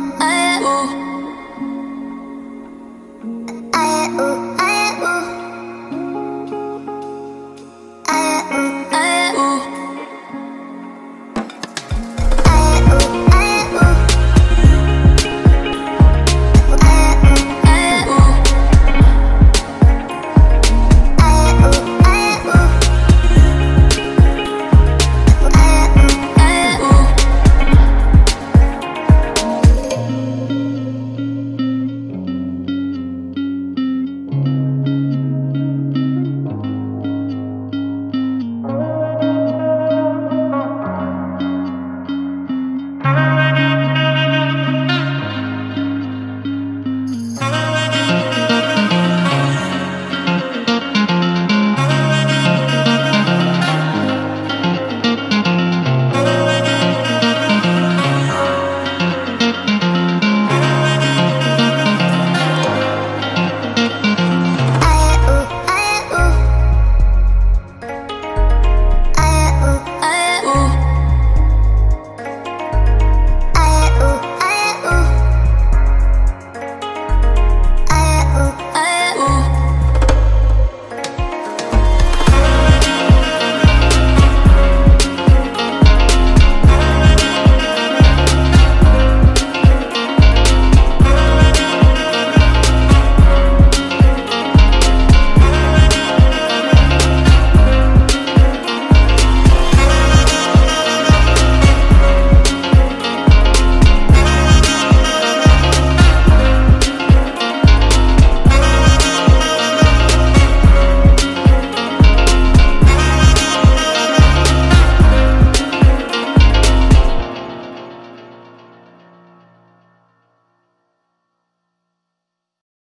I